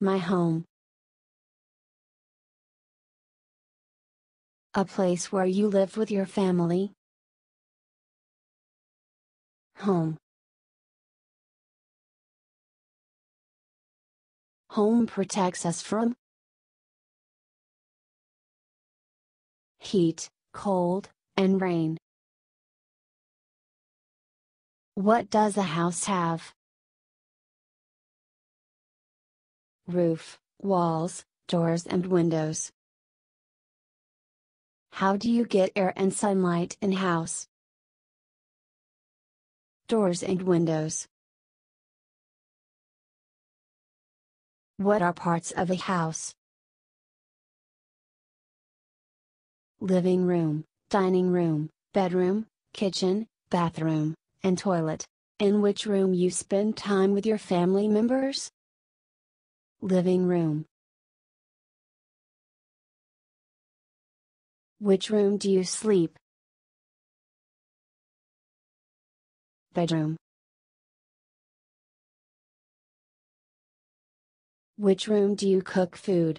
My home. A place where you live with your family. Home. Home protects us from heat, cold, and rain. What does a house have? Roof, walls, doors, and windows. How do you get air and sunlight in house? Doors and windows. What are parts of a house? Living room, dining room, bedroom, kitchen, bathroom, and toilet. In which room you spend time with your family members? Living room. Which room do you sleep? Bedroom. Which room do you cook food?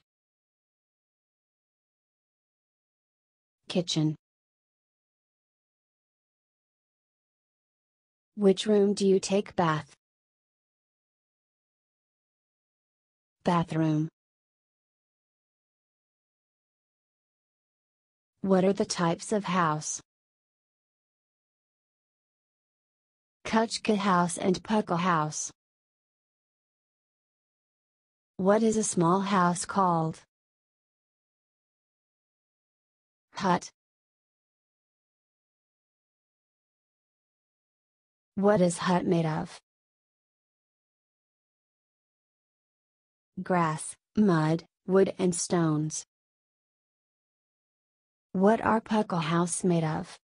Kitchen. Which room do you take bath? Bathroom. What are the types of house? Kuccha house and pucca house. What is a small house called? Hut. What is hut made of? Grass, mud, wood, and stones. What are pucca house made of?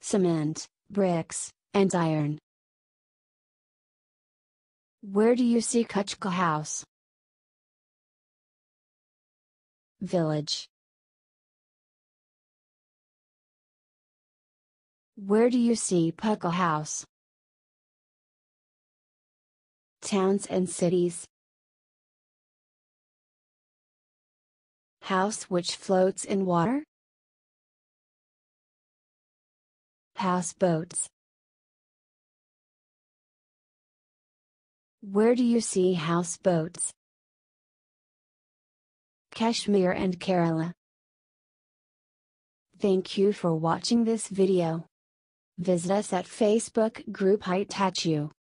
Cement, bricks, and iron. Where do you see kuccha house? Village. Where do you see pucca house? Towns and cities. House which floats in water. Houseboats. Where do you see houseboats? Kashmir and Kerala. Thank you for watching this video. Visit us at Facebook group Iteach You.